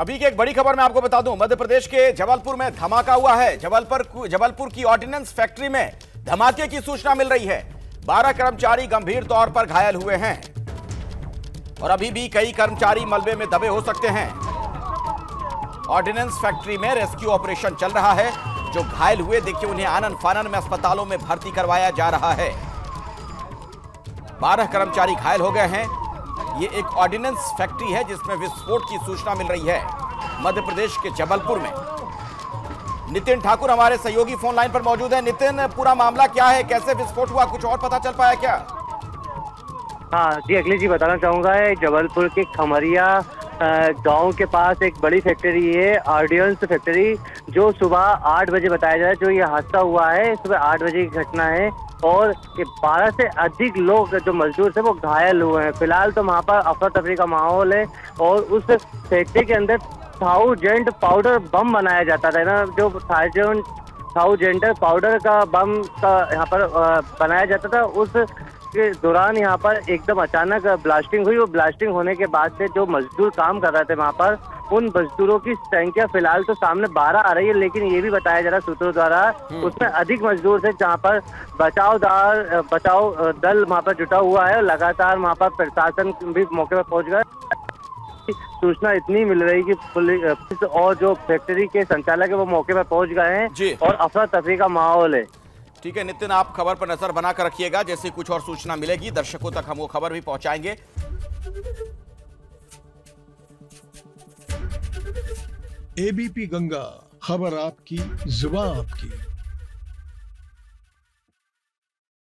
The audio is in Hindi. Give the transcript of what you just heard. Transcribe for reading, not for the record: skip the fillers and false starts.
अभी की एक बड़ी खबर मैं आपको बता दूं, मध्य प्रदेश के जबलपुर में धमाका हुआ है। जबलपुर की ऑर्डिनेंस फैक्ट्री में धमाके की सूचना मिल रही है। 12 कर्मचारी गंभीर तौर पर घायल हुए हैं और अभी भी कई कर्मचारी मलबे में दबे हो सकते हैं। ऑर्डिनेंस फैक्ट्री में रेस्क्यू ऑपरेशन चल रहा है। जो घायल हुए देखिए उन्हें आनन फानन में अस्पतालों में भर्ती करवाया जा रहा है। 12 कर्मचारी घायल हो गए हैं। ये एक ऑर्डिनेंस फैक्ट्री है जिसमें विस्फोट की सूचना मिल रही है मध्य प्रदेश के जबलपुर में। नितिन ठाकुर हमारे सहयोगी फोन लाइन पर मौजूद है। नितिन, पूरा मामला क्या है, कैसे विस्फोट हुआ, कुछ और पता चल पाया क्या? हाँ जी अखिलेश जी, बताना चाहूँगा जबलपुर के खमरिया गांव के पास एक बड़ी फैक्ट्री है, ऑर्डिनेंस फैक्ट्री, जो सुबह 8 बजे बताया जाए जो ये हादसा हुआ है। सुबह 8 बजे की घटना है और 12 से अधिक लोग जो मजदूर थे वो घायल हुए हैं। फिलहाल तो वहाँ पर अफरा तफरी का माहौल है और उस फैक्ट्री के अंदर 1000 पाउडर बम बनाया जाता था ना, जो 1000 पाउडर का बम का यहाँ पर बनाया जाता था। उस के दौरान यहाँ पर एकदम अचानक ब्लास्टिंग हुई। वो ब्लास्टिंग होने के बाद से जो मजदूर काम कर रहे थे वहाँ पर, उन मजदूरों की संख्या फिलहाल तो सामने 12 आ रही है, लेकिन ये भी बताया जा रहा है सूत्रों द्वारा उसमें अधिक मजदूर थे, जहाँ पर बचाव दल वहाँ पर जुटा हुआ है। लगातार वहाँ पर प्रशासन भी मौके पर पहुँच गया। सूचना इतनी मिल रही कि पुलिस और जो फैक्ट्री के संचालक है वो मौके पर पहुँच गए हैं और अफरा तफरी का माहौल है। ठीक है नितिन, आप खबर पर नजर बनाकर रखिएगा। जैसे कुछ और सूचना मिलेगी दर्शकों तक हम वो खबर भी पहुंचाएंगे। एबीपी गंगा, खबर आपकी, जुबान आपकी।